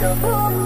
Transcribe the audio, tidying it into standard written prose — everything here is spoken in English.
your home.